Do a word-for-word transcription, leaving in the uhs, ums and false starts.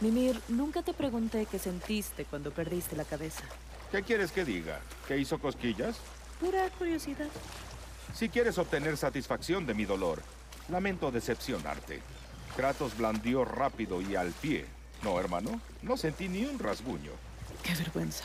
Mimir, nunca te pregunté qué sentiste cuando perdiste la cabeza. ¿Qué quieres que diga? ¿Que hizo cosquillas? Pura curiosidad. Si quieres obtener satisfacción de mi dolor, lamento decepcionarte. Kratos blandió rápido y al pie. No, hermano, no sentí ni un rasguño. Qué vergüenza.